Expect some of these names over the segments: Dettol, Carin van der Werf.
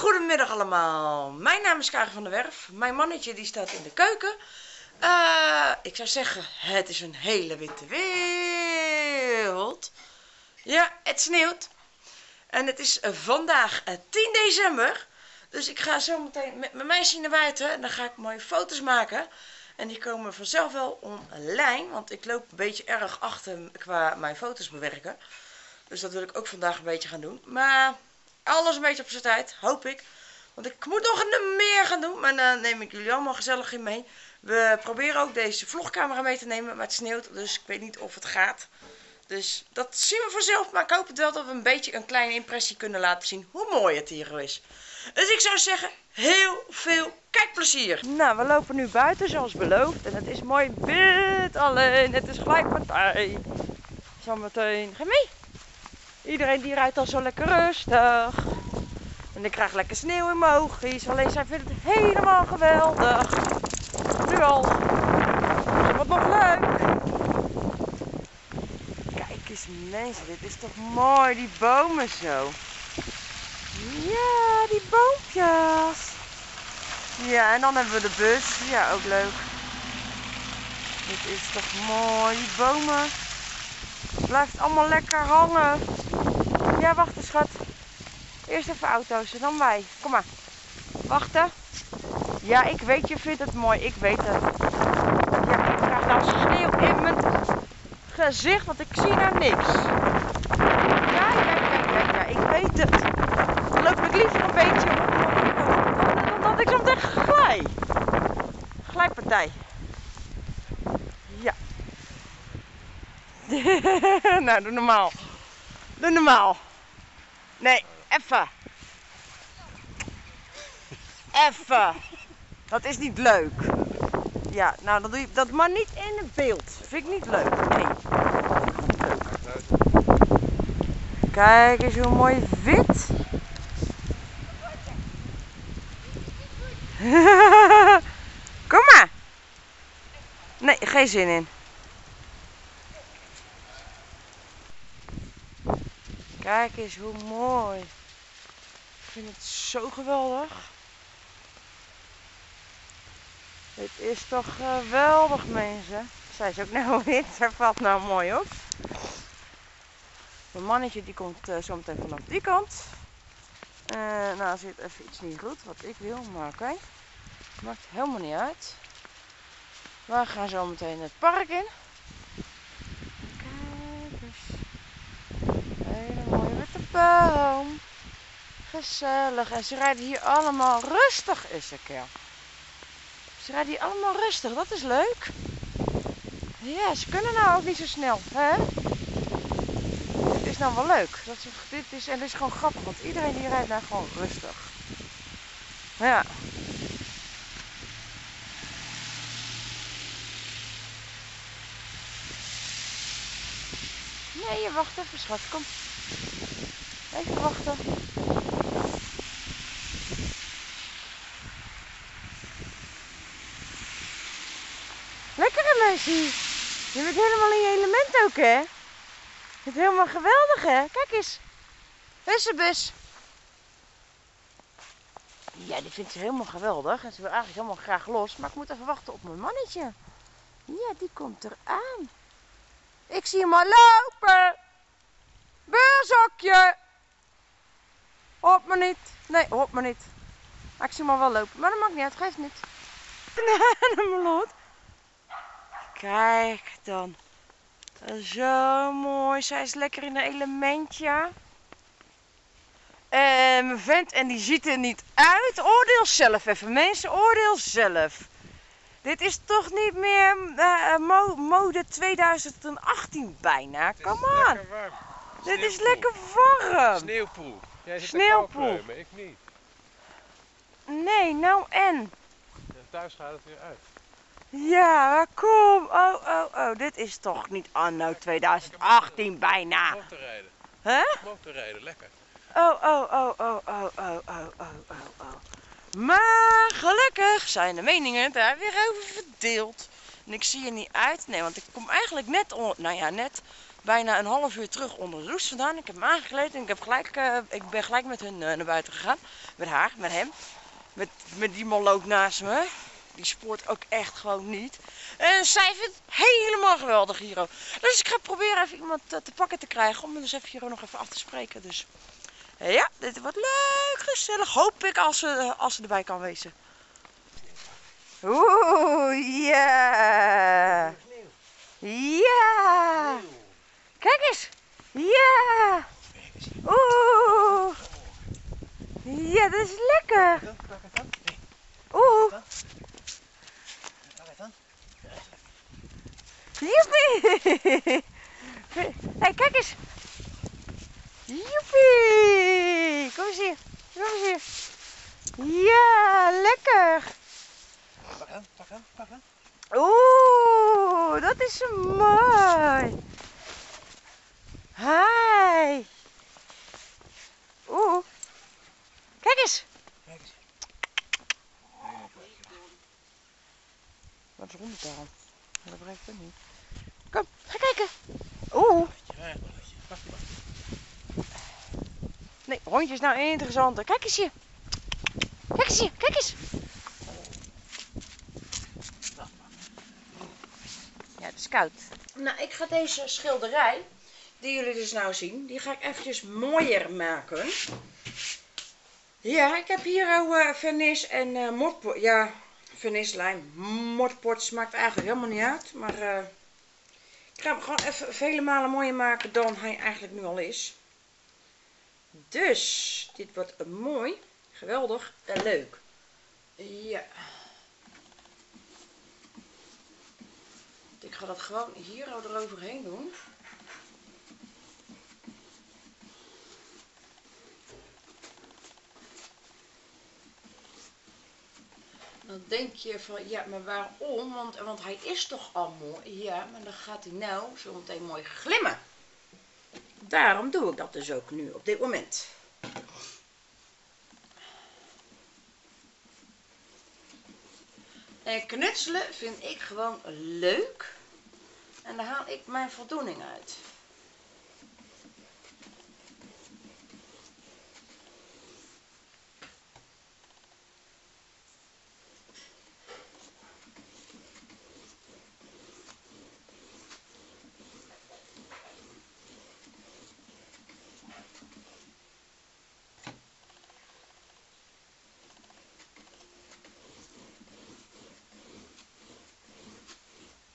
Goedemiddag allemaal, mijn naam is Carin van der Werf, mijn mannetje die staat in de keuken. Ik zou zeggen, het is een hele witte wereld. Ja, het sneeuwt. En het is vandaag 10 december, dus ik ga zo meteen met mijn meisje naar buiten en dan ga ik mooie foto's maken. En die komen vanzelf wel online, want ik loop een beetje erg achter qua mijn foto's bewerken. Dus dat wil ik ook vandaag een beetje gaan doen, maar alles een beetje op zijn tijd, hoop ik. Want ik moet nog meer gaan doen, maar dan neem ik jullie allemaal gezellig in mee. We proberen ook deze vlogcamera mee te nemen, maar het sneeuwt, dus ik weet niet of het gaat. Dus dat zien we vanzelf, maar ik hoop het wel dat we een beetje een kleine impressie kunnen laten zien hoe mooi het hier is. Dus ik zou zeggen, heel veel kijkplezier! Nou, we lopen nu buiten zoals beloofd en het is mooi wit, alleen het is gelijk partij. Zometeen, ga mee! Iedereen die rijdt al zo lekker rustig. En ik krijg lekker sneeuw in mijn oogjes. Alleen zij vindt het helemaal geweldig. Nu al. Dat wordt nog leuk. Kijk eens mensen, dit is toch mooi. Die bomen zo. Ja, die boompjes. Ja, en dan hebben we de bus. Ja, ook leuk. Dit is toch mooi. Die bomen. Het blijft allemaal lekker hangen. Ja, wacht eens, schat. Eerst even auto's en dan wij. Kom maar. Wachten. Ja, ik weet, je vindt het mooi. Ik weet het. Ja, ik krijg nou sneeuw in mijn gezicht, want ik zie nou niks. Ja. Ik weet het. Dan loop ik liever een beetje dan dat ik zo meteen glij. Glijpartij. Ja. Nou, doe normaal. Doe normaal. Nee, effe. Effe. Dat is niet leuk. Ja, nou, dat doe je dat maar niet in het beeld. Vind ik niet leuk. Nee. Kijk eens hoe mooi wit. Kom maar. Nee, geen zin in. Kijk eens hoe mooi. Ik vind het zo geweldig. Dit is toch geweldig mensen. Zij is ook nou wit. Zij valt nou mooi op. Mijn mannetje die komt zo meteen vanaf die kant. Nou zit even iets niet goed wat ik wil. Maar oké. Maakt helemaal niet uit. We gaan zo meteen het park in. Boom. Gezellig. En ze rijden hier allemaal rustig eens een keer. Ze rijden hier allemaal rustig. Dat is leuk. Ja, ze kunnen nou ook niet zo snel. Hè? Het is nou wel leuk. Dit is gewoon grappig. Want iedereen die rijdt nou gewoon rustig. Ja. Nee, wacht even schat. Kom. Even wachten. Lekker hè meisje. Je bent helemaal in je element ook hè. Je bent helemaal geweldig hè. Kijk eens. Hussenbus. Ja, die vindt ze helemaal geweldig. En ze wil eigenlijk helemaal graag los. Maar ik moet even wachten op mijn mannetje. Ja, die komt eraan. Ik zie hem al lopen. Beurshokje. Hop maar niet. Nee, hop maar niet. Ik zie hem al wel lopen. Maar dat maakt niet uit, geeft niet. Kijk dan. Zo mooi. Zij is lekker in haar elementje. Mijn vent en die ziet er niet uit. Oordeel zelf even mensen. Oordeel zelf. Dit is toch niet meer mode 2018 bijna. Come on. Dit is lekker warm. Sneeuwpoel. Jij zit sneeuwpoel. Maar ik niet. Nee, nou en? Ja, thuis gaat het weer uit. Ja, kom. Oh. Dit is toch niet anno 2018 bijna. Motorrijden. Huh? Motorrijden, lekker. Oh. Maar gelukkig zijn de meningen daar weer over verdeeld. En ik zie er niet uit. Nee, want ik kom eigenlijk net... Nou ja, net... bijna een half uur terug onder de douche vandaan. Ik heb hem aangekleed en ik, ben gelijk met hun naar buiten gegaan. Met haar, met hem. Met die malloot naast me. Die sport ook echt gewoon niet. En zij vindt het helemaal geweldig, Hiro. Dus ik ga proberen even iemand te pakken te krijgen om dus even Hiro nog even af te spreken. Dus ja, dit wordt leuk, gezellig. Hoop ik als ze erbij kan wezen. Oeh, ja. Ja. Kijk eens. Ja. Oeh. Ja, dat is lekker. Oeh. Joepie! Hey, kijk eens! Joepie! Kom eens hier! Kom eens hier! Ja, lekker! Pak hem, pak hem, pak hem! Oeh, dat is mooi! Hi! Oeh! Kijk eens! Kijk eens! Wat is rond daarom? Dat breekt het niet. Kom, ga kijken. Oeh. Nee, rondje is nou interessanter. Kijk eens hier. Kijk eens hier, kijk eens. Ja, het is koud. Nou, ik ga deze schilderij, die jullie dus nou zien, die ga ik eventjes mooier maken. Ja, ik heb hier al vernis en motpoort. Ja, vernislijm. Motpoort smaakt eigenlijk helemaal niet uit, maar... ik ga hem gewoon even vele malen mooier maken dan hij eigenlijk nu al is. Dus, dit wordt mooi, geweldig en leuk. Ja. Ik ga dat gewoon hier eroverheen doen. Dan denk je van, ja, maar waarom? Want hij is toch al mooi? Ja, maar dan gaat hij nou zo meteen mooi glimmen. Daarom doe ik dat dus ook nu, op dit moment. En knutselen vind ik gewoon leuk. En daar haal ik mijn voldoening uit.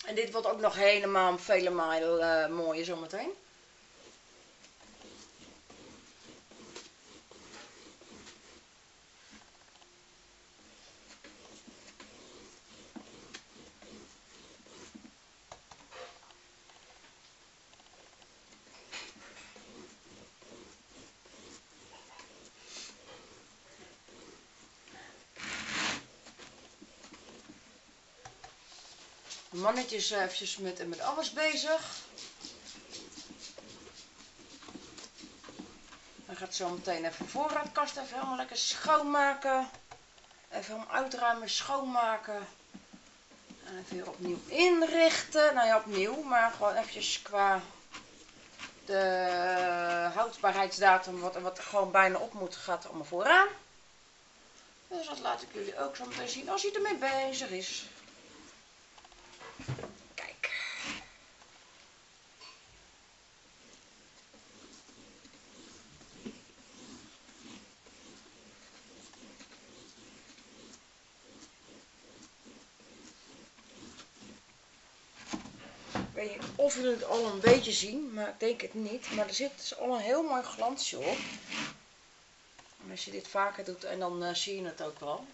En dit wordt ook nog helemaal vele malen mooier zometeen. Mannetje is even met alles bezig. Hij gaat zo meteen even de voorraadkast even helemaal lekker schoonmaken. Even helemaal uitruimen, schoonmaken. En even weer opnieuw inrichten. Nou ja, opnieuw, maar gewoon eventjes qua de houdbaarheidsdatum wat er gewoon bijna op moet, gaat er allemaal vooraan. Dus dat laat ik jullie ook zo meteen zien als hij ermee bezig is. Of jullie het al een beetje zien, maar ik denk het niet. Maar er zit dus al een heel mooi glansje op. En als je dit vaker doet, en dan zie je het ook wel.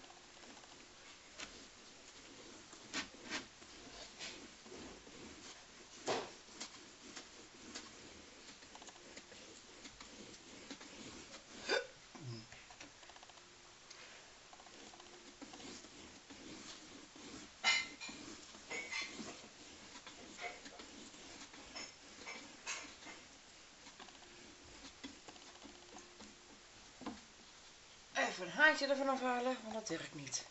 Even een haartje ervan afhalen, want dat werkt niet.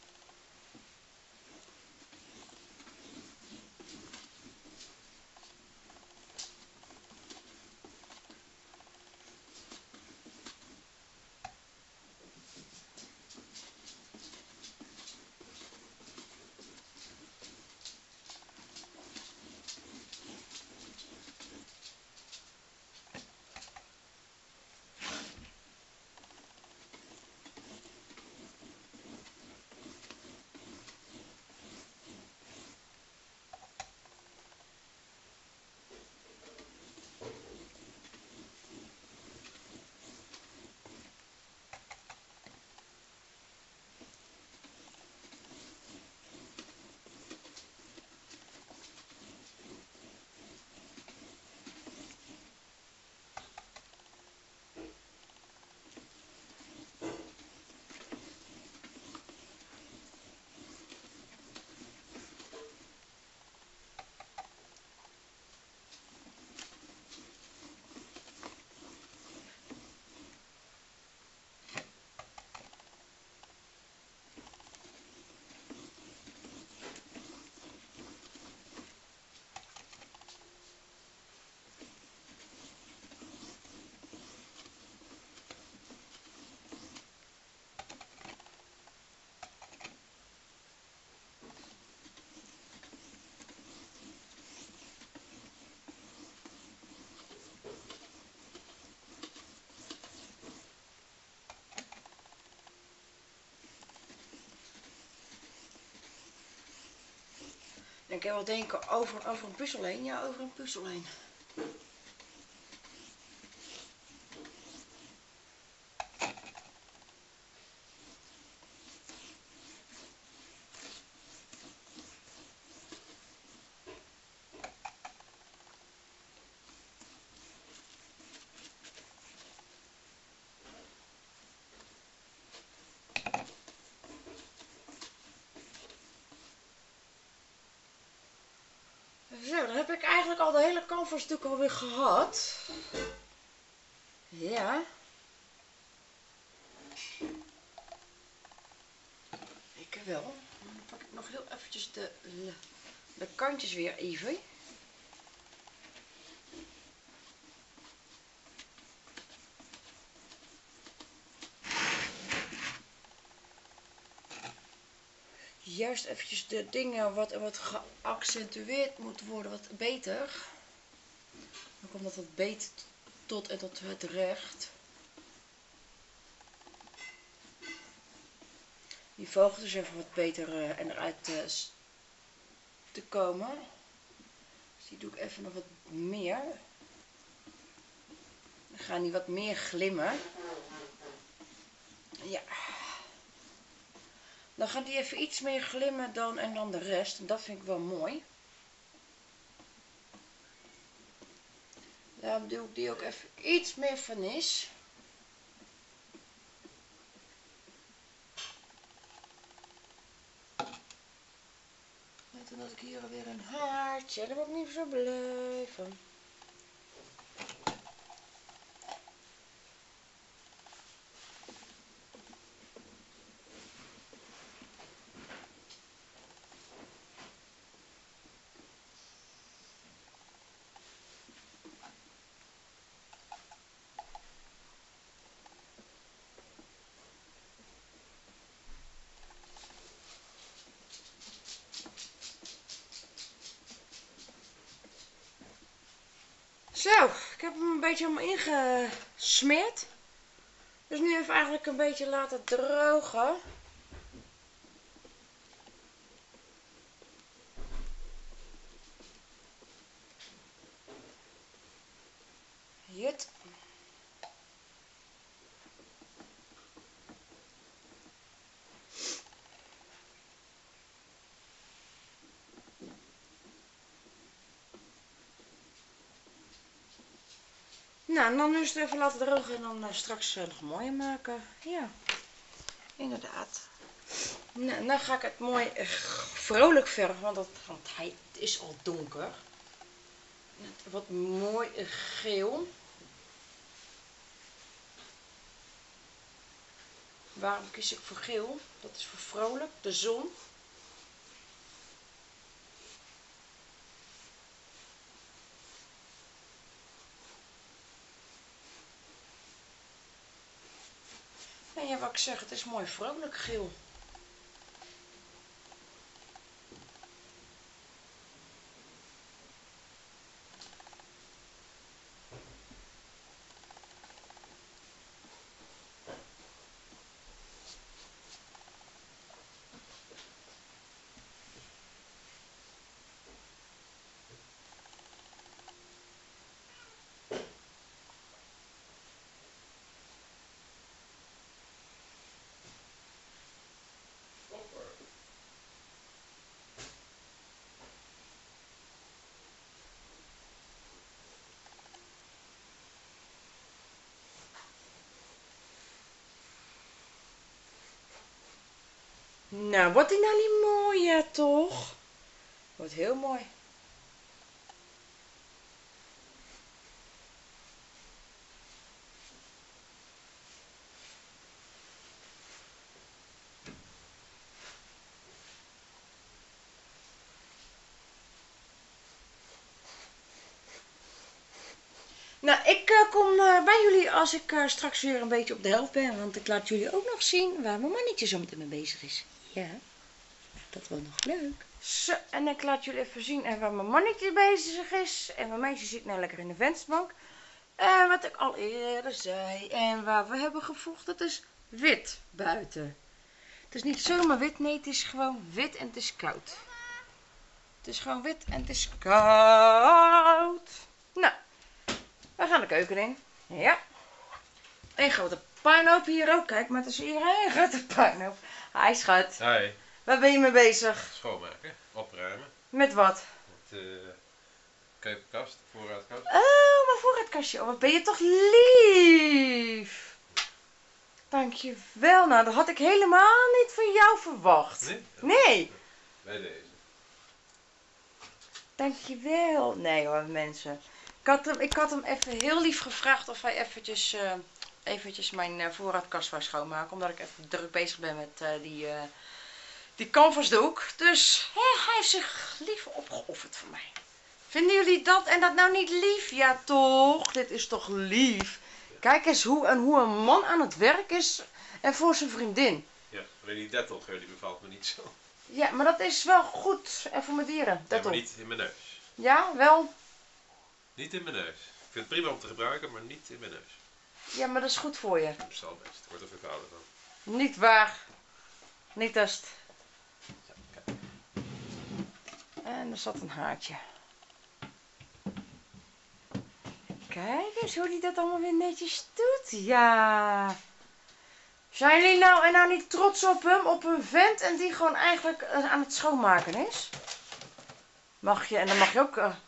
Dan kan je wel denken over een puzzel heen. Ja, over een puzzel heen. Zo, dan heb ik eigenlijk al de hele canvasstuk alweer gehad. Ja. Ik wel. Dan pak ik nog heel eventjes de kantjes weer even. Juist eventjes de dingen wat geaccentueerd moet worden, wat beter. Dan komt dat wat beter tot en tot het recht. Die vogel dus even wat beter en eruit te komen. Dus die doe ik even nog wat meer. Dan gaan die wat meer glimmen. Ja. Dan gaat die even iets meer glimmen dan de rest. En dat vind ik wel mooi. Daarom doe ik die ook even iets meer vernis. Net omdat ik hier alweer een haartje. Daar word ik niet zo blij van. Zo, ik heb hem een beetje helemaal ingesmeerd. Dus nu even eigenlijk een beetje laten drogen. Jut. Nou, en dan nu even laten drogen en dan straks nog mooier maken. Ja, inderdaad. Nou, en dan ga ik het mooi vrolijk verven, want hij is al donker. Met wat mooi geel. Waarom kies ik voor geel? Dat is voor vrolijk, de zon. En ja, wat ik zeg, het is mooi vrolijk geel. Nou, wordt die nou niet mooi, hè, toch? Wordt heel mooi. Nou, ik kom bij jullie als ik straks weer een beetje op de helft ben. Want ik laat jullie ook nog zien waar mijn mannetje zo meteen mee bezig is. Ja, dat wordt nog leuk. Zo, en ik laat jullie even zien waar mijn mannetje bezig is. En mijn meisje zit nou lekker in de vensterbank. En wat ik al eerder zei en waar we hebben gevoegd, dat is wit buiten. Het is niet zomaar wit, nee, het is gewoon wit en het is koud. Het is gewoon wit en het is koud. Nou, we gaan de keuken in. Ja. Een grote puinhoop hier ook. Kijk, maar er is hier een grote puinhoop. Hi schat. Hi. Waar ben je mee bezig? Schoonmaken, opruimen. Met wat? Met keukenkast, voorraadkast. Oh, mijn voorraadkastje. Oh, wat ben je toch lief. Dankjewel, nou dat had ik helemaal niet van jou verwacht. Nee? Nee. Bij deze. Dankjewel. Nee hoor, mensen. Ik had hem even heel lief gevraagd of hij eventjes mijn voorraadkast wou schoonmaken. Omdat ik even druk bezig ben met die canvasdoek. Dus hij heeft zich lief opgeofferd voor mij. Vinden jullie dat en dat nou niet lief? Ja toch, dit is toch lief. Kijk eens hoe een man aan het werk is en voor zijn vriendin. Ja, alleen die Dettol geur die bevalt me niet zo. Ja, maar dat is wel goed en voor mijn dieren. Ja, maar niet in mijn neus. Ja, wel. Niet in mijn neus. Ik vind het prima om te gebruiken, maar niet in mijn neus. Ja, maar dat is goed voor je. Dat zal best. Ik word er veel kouder van. Niet waar. Niet test. Zo, kijk. En er zat een haartje. Kijk eens hoe hij dat allemaal weer netjes doet. Ja. Zijn jullie nou niet trots op hem? Op een vent en die gewoon eigenlijk aan het schoonmaken is? Mag je, en dan mag je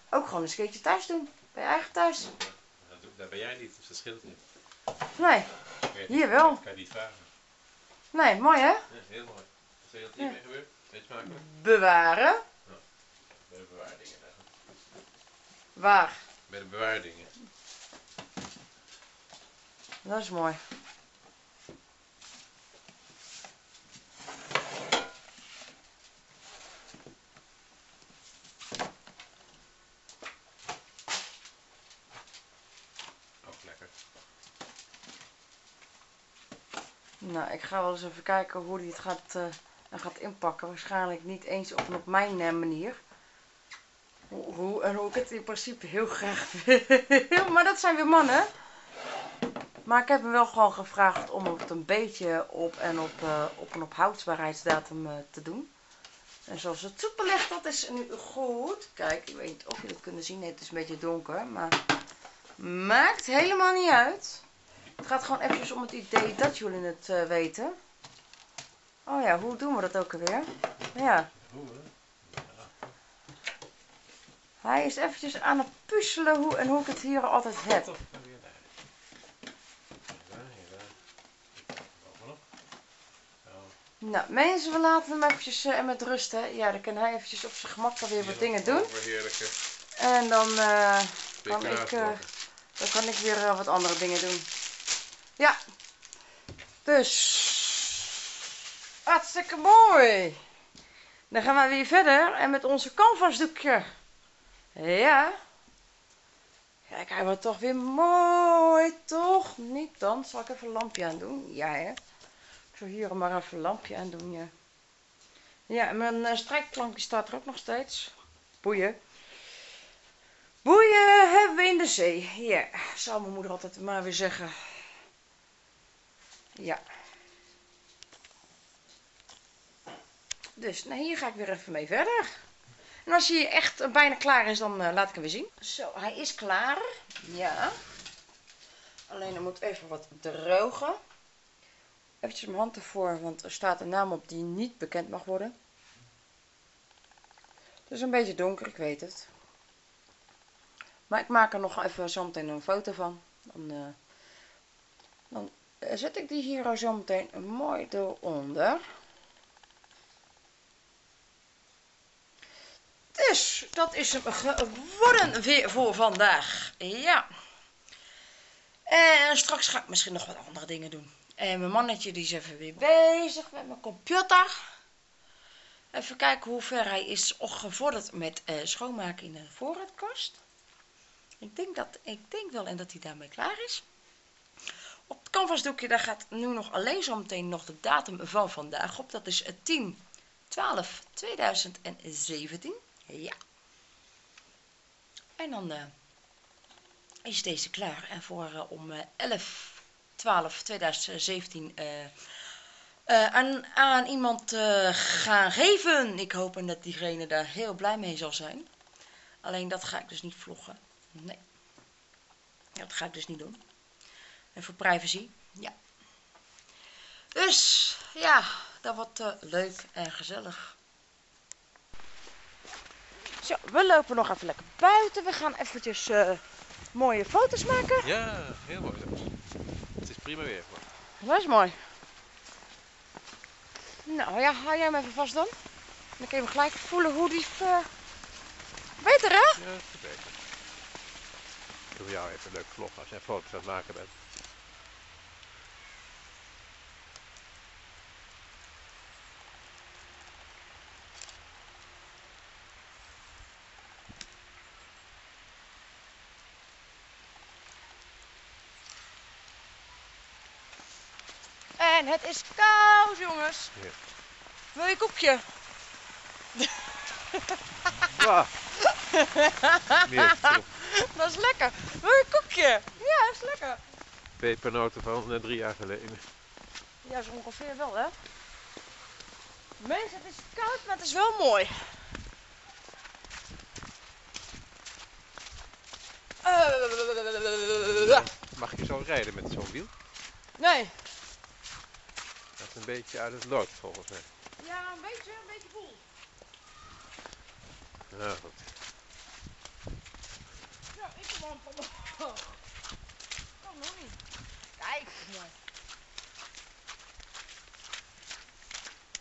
ook gewoon een keertje thuis doen. Bij je eigen thuis. Daar ben jij niet, dus dat scheelt niet. Nee, hier wel. Dat kan je niet vragen. Nee, mooi hè? Ja, heel mooi. Wat wil je dat hier mee gebeurt? Steeds makkelijk. Bewaren. Oh, bij de bewaardingen dan. Waar? Bij de bewaardingen. Dat is mooi. Ook lekker. Nou, ik ga wel eens even kijken hoe die het gaat inpakken. Waarschijnlijk niet eens op mijn manier. Hoe ik het in principe heel graag wil. Maar dat zijn weer mannen. Maar ik heb hem wel gewoon gevraagd om het een beetje op een ophoudbaarheidsdatum te doen. En zoals het soepel ligt, dat is nu goed. Kijk, ik weet niet of jullie het kunnen zien. Nee, het is een beetje donker. Maar maakt helemaal niet uit. Het gaat gewoon even om het idee dat jullie het weten. Oh ja, hoe doen we dat ook alweer? Ja. Hij is eventjes aan het puzzelen hoe ik het hier altijd heb. Nou mensen, we laten hem eventjes met rust hè. Ja, dan kan hij eventjes op zijn gemak alweer wat dingen doen. En dan, kan ik weer wat andere dingen doen. Ja. Dus. Hartstikke mooi. Dan gaan we weer verder. En met onze canvasdoekje. Ja. Kijk, hij wordt toch weer mooi, toch? Niet dan. Zal ik even een lampje aan doen? Ja, hè. Ik zal hier maar even een lampje aan doen, ja. Ja, en mijn strijkplankje staat er ook nog steeds. Boeien. Boeien hebben we in de zee. Ja, zou mijn moeder altijd maar weer zeggen. Ja. Dus, nou hier ga ik weer even mee verder. En als hij echt bijna klaar is, dan laat ik hem weer zien. Zo, hij is klaar. Ja. Alleen er moet even wat drogen. Even mijn hand ervoor, want er staat een naam op die niet bekend mag worden. Het is een beetje donker, ik weet het. Maar ik maak er nog even zo meteen een foto van. Dan zet ik die hier zo meteen mooi eronder. Dus, dat is hem geworden weer voor vandaag. Ja. En straks ga ik misschien nog wat andere dingen doen. En mijn mannetje die is even weer bezig met mijn computer. Even kijken hoe ver hij is gevorderd met schoonmaken in de voorraadkast. Ik denk wel en dat hij daarmee klaar is. Op het canvasdoekje daar gaat nu nog alleen zo meteen nog de datum van vandaag op. Dat is 10/12/2017. Ja. En dan is deze klaar. En om 11/12/2017 aan iemand gaan geven. Ik hoop en dat diegene daar heel blij mee zal zijn. Alleen dat ga ik dus niet vloggen. Nee. Dat ga ik dus niet doen. En voor privacy. Ja. Dus ja, dat wordt leuk en gezellig. Zo, we lopen nog even lekker buiten. We gaan eventjes mooie foto's maken. Ja, heel mooi. Het is prima weer. Dat is mooi. Nou ja, hou jij hem even vast dan. Dan kun je hem gelijk voelen hoe die... Beter hè? Ja, dat is beter. Ik doe jou even een leuk vlog als jij foto's aan het maken bent. En het is koud, jongens. Ja. Wil je een kopje? Wow. Meer, dat is lekker. Wil je een koekje? Ja, dat is lekker. Pepernoten van 3 jaar geleden. Ja, zo ongeveer wel, hè? Mensen, het is koud, maar het is wel mooi. Mag je zo rijden met zo'n wiel? Nee. Dat is een beetje uit het lood, volgens mij. Ja, een beetje vol. Nou, goed. Nou, ik heb wel een papa. Kan nog niet. Kijk, mooi.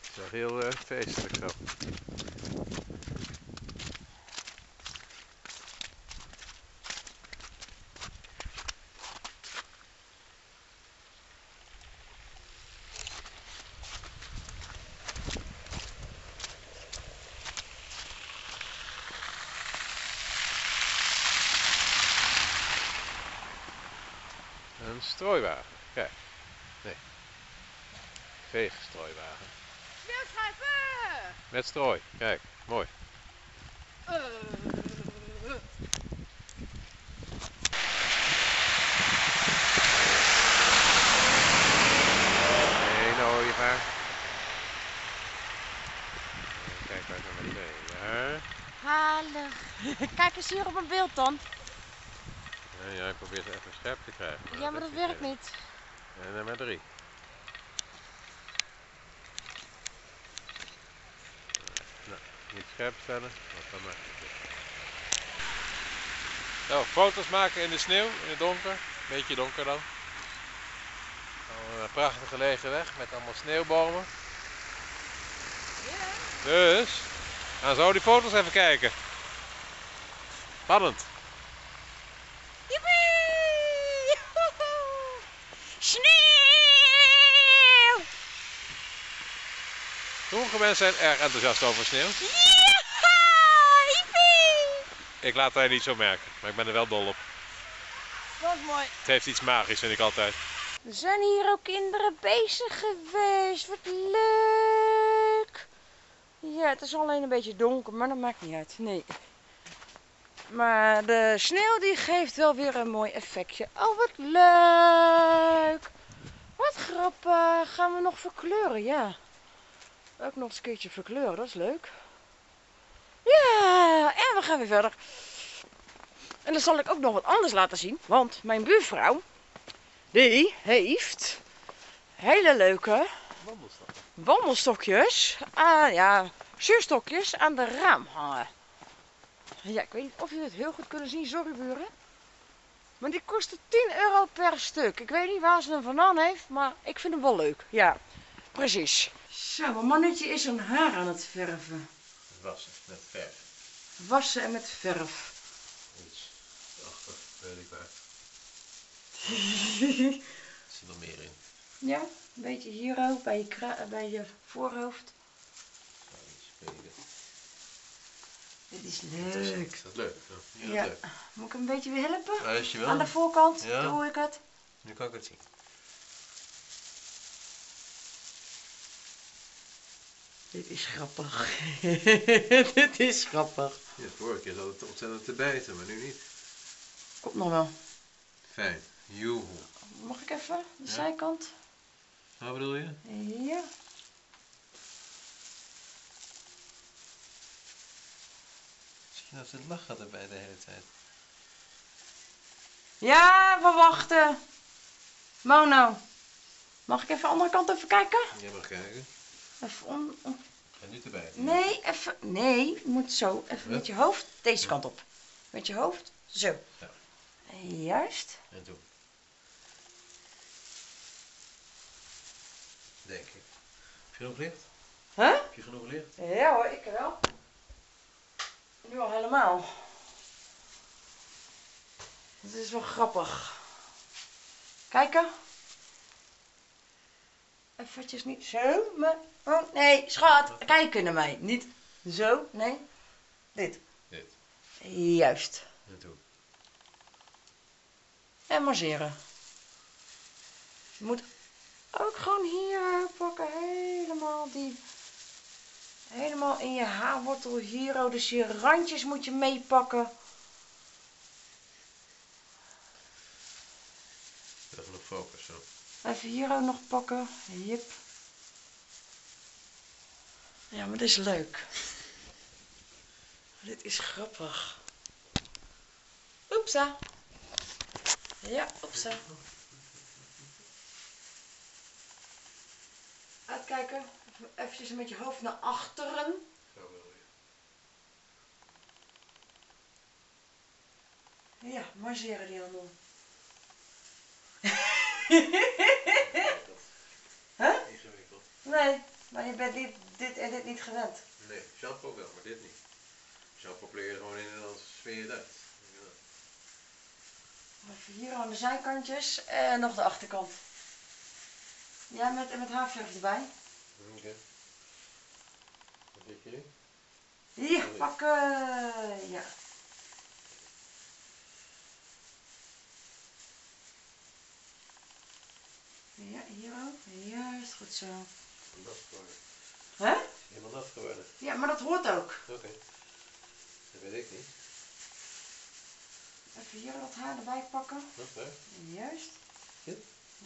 Het is wel heel feestelijk zo. Een strooiwagen, kijk. Nee. Veegstrooiwagen. Smeerschrijven! Met strooi, kijk, mooi. Nee, nou je maar. Kijk waar ik naar beneden. Hallo. Kijk eens hier op een beeld dan. Ja, ik probeer ze even scherp te krijgen. Maar ja, maar dat werkt niet. En nummer 3. Nou, niet scherp stellen, want dan maakt het weer. Nou, foto's maken in de sneeuw, in het donker. Beetje donker dan. Een prachtig gelegen weg met allemaal sneeuwbomen. Ja. Dus, gaan zo die foto's even kijken. Spannend. Sommige mensen zijn erg enthousiast over sneeuw. Ik laat het niet zo merken, maar ik ben er wel dol op. Dat is mooi. Het heeft iets magisch, vind ik altijd. Er zijn hier ook kinderen bezig geweest. Wat leuk. Ja, het is alleen een beetje donker, maar dat maakt niet uit. Nee. Maar de sneeuw die geeft wel weer een mooi effectje. Oh, wat leuk. Wat grappig. Gaan we nog verkleuren, ja. Ook nog eens een keertje verkleuren, dat is leuk. Ja, en we gaan weer verder. En dan zal ik ook nog wat anders laten zien. Want mijn buurvrouw, die heeft hele leuke wandelstokjes. Ja, zuurstokjes aan de raam hangen. Ja, ik weet niet of jullie het heel goed kunnen zien, sorry buren. Maar die kosten 10 euro per stuk. Ik weet niet waar ze hem vandaan heeft, maar ik vind hem wel leuk. Ja, precies. Zo, mijn mannetje is een haar aan het verven. Wassen met verf. Wassen en met verf. Iets achter, weet ik waar. Er zit nog meer in. Ja, een beetje hier ook, bij je voorhoofd. Dit is leuk. Is dat leuk? Ja, ja. Leuk. Moet ik hem een beetje weer helpen? Ja, als je wil. Aan de voorkant, ja. Doe ik het. Nu kan ik het zien. Dit is grappig. Dit is grappig. Ja, vorige keer zat het ontzettend te bijten, maar nu niet. Komt nog wel. Fijn. Joehoe. Mag ik even de zijkant? Wat bedoel je? Ja. Misschien als het lachen erbij de hele tijd. Ja, we wachten. Mono. Mag ik even de andere kant even kijken? Ja, mag kijken. Even en nu erbij. Nee, even. Nee, je moet zo. Even met je hoofd deze kant op. Met je hoofd. Zo. Ja. Juist. En toen. Denk ik. Heb je genoeg licht? Huh? Heb je genoeg licht? Ja hoor, ik wel. Nu al helemaal. Dit is wel grappig. Kijken. Eventjes niet zo, maar... Oh, nee, schat, kijken naar mij. Niet zo, nee. Dit. Dit. Juist. Dat doe ik. En masseren. Je moet ook gewoon hier pakken. Helemaal die... Helemaal in je haarwortel hier. Dus je randjes moet je meepakken. Even nog focussen. Even hier ook nog pakken. Jip. Ja, maar dit is leuk. Dit is grappig. Oepsa. Ja, oepsa. Uitkijken. Even met je hoofd naar achteren. Zo wil je. Ja, masseren die handel. Huh? Ingewikkeld. Nee, maar je bent dit en dit niet gewend. Nee, shampoo wel, maar dit niet. Shampoo pleeg gewoon in en dan sfeer je uit. Even hier aan de zijkantjes en nog de achterkant. Ja, met haarverf erbij. Oké. Wat denk je? Hier, pakken! Ja. Ja, hier ook. Juist, goed zo. Nat geworden. Hè? Helemaal nat geworden. Ja, maar dat hoort ook. Oké. Dat weet ik niet. Even hier dat haar erbij pakken. Dat hè? Juist. Ja?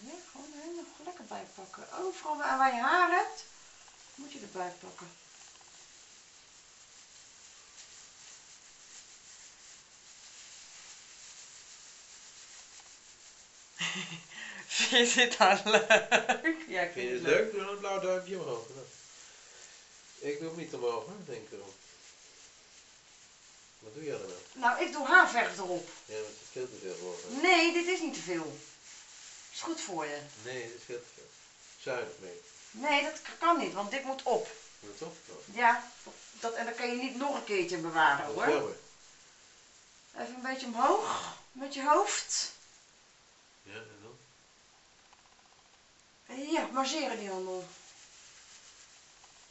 Ja, gewoon helemaal lekker bijpakken. Overal waar je haar hebt, moet je erbij pakken. Vind je dit dan leuk? Ja, ik vind het leuk. Doe dan een blauw duimpje omhoog. Ik doe hem niet omhoog, hè? Denk erom. Wat doe jij dan? Nou, ik doe haarverf erop. Ja, maar het is veel te veel hoor. Nee, dit is niet te veel. Is goed voor je. Nee, dat is heel te veel. Zuinig mee. Nee, dat kan niet, want dit moet op. Moet op? Ja, dat, en dan kan je niet nog een keertje bewaren hoor. Jammer. Even een beetje omhoog met je hoofd. Ja, en dan? Ja, masseren die handel.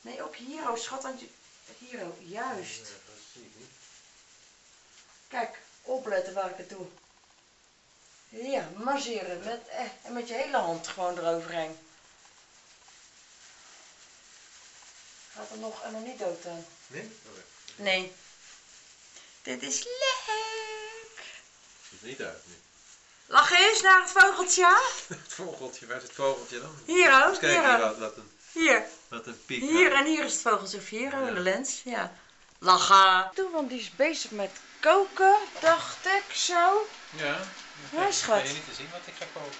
Nee, ook hier, oh, schat aan je. Hier, oh, juist. Ja, dat zie ik niet. Kijk, opletten waar ik het doe. Ja, masseren. Met je hele hand gewoon eroverheen. Gaat er nog helemaal niet dood aan? Nee? Okay. Nee. Dit is leuk. Ziet er niet uit nu. Lach eens naar het vogeltje. Het vogeltje? Waar is het vogeltje dan? Hier ook. Kijk hier. Hier. Wat een piek. Hier en hier is het vogeltje. Hier in de lens. Ja. Lachen. Doe, want die is bezig met koken, dacht ik zo. Ja. Ja, schat. Ik ga je niet te zien wat ik ga koken.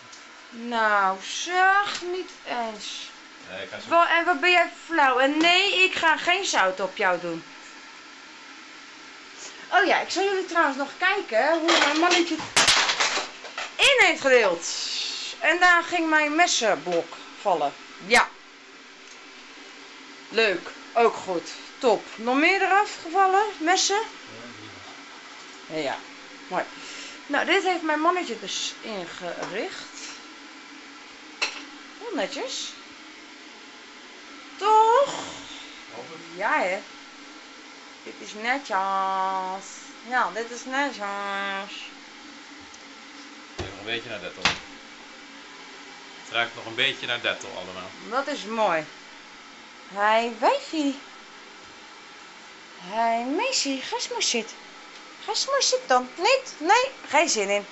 Nou, zeg niet eens. Nee, ik ga zo... En wat ben jij flauw? En nee, ik ga geen zout op jou doen. Oh ja, ik zal jullie trouwens nog kijken hoe mijn mannetje in heeft gedeeld. En daar ging mijn messenblok vallen. Ja. Leuk. Ook goed. Top. Nog meer eraf gevallen? Messen? Ja. Ja. Mooi. Nou, dit heeft mijn mannetje dus ingericht. Heel netjes. Toch? Ja, hè. Dit is netjes. Ja, dit is netjes. Nog een beetje naar Dettol. Het ruikt nog een beetje naar Dettol allemaal. Dat is mooi. Hé, wijfie. Hé, meisje, ga eens maar zitten. Ga eens maar zitten dan. Niet? Nee, geen zin in.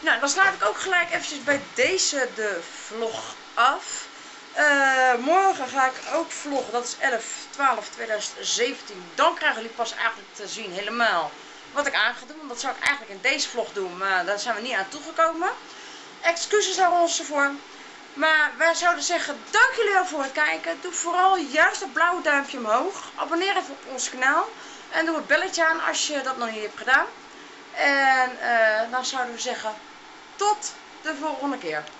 Nou, dan sluit ik ook gelijk eventjes bij deze de vlog af. Morgen ga ik ook vloggen, dat is 11/12/2017. Dan krijgen jullie pas eigenlijk te zien helemaal wat ik aan ga doen. Want dat zou ik eigenlijk in deze vlog doen, maar daar zijn we niet aan toegekomen. Excuses daar ons voor. Maar wij zouden zeggen, dank jullie wel voor het kijken. Doe vooral juist dat blauwe duimpje omhoog. Abonneer even op ons kanaal. En doe het belletje aan als je dat nog niet hebt gedaan. En dan zouden we zeggen, tot de volgende keer.